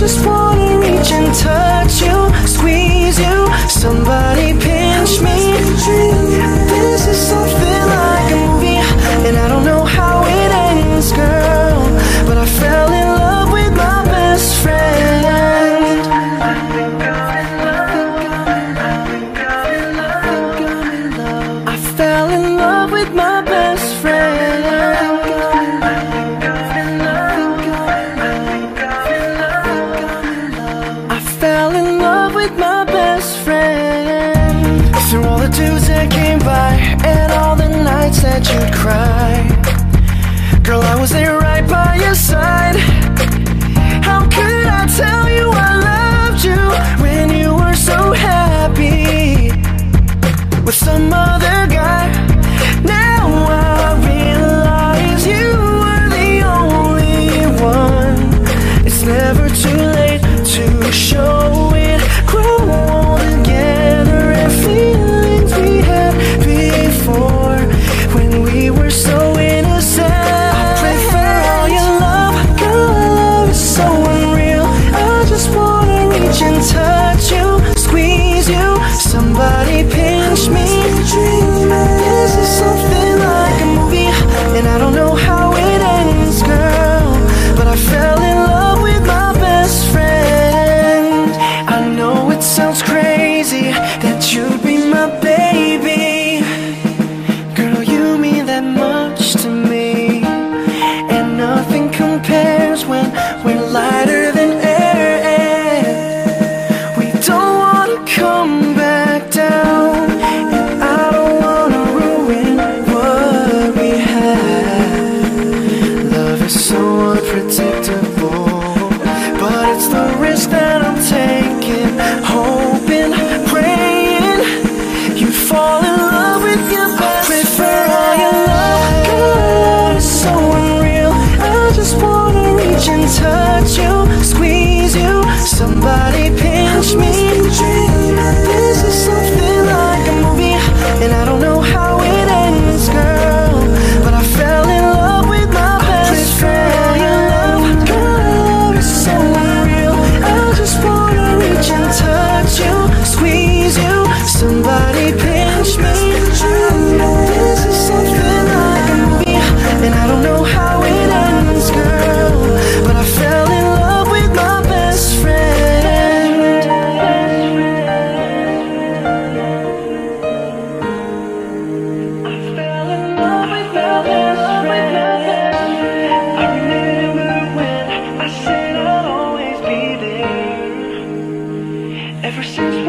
just wanna reach and touch you, squeeze you. Somebody pinch me. This is something like a movie, and I don't know how it ends, girl, but I fell in love with my best friend. I fell in love with my best friend. Through all the dudes that came by and all the nights that you cry, girl, I was there right by your side. How could I tell you I loved you when you were so happy with some other guy? Now I realize you were the only one. It's never too late to show it. Grow old together and feel ever since.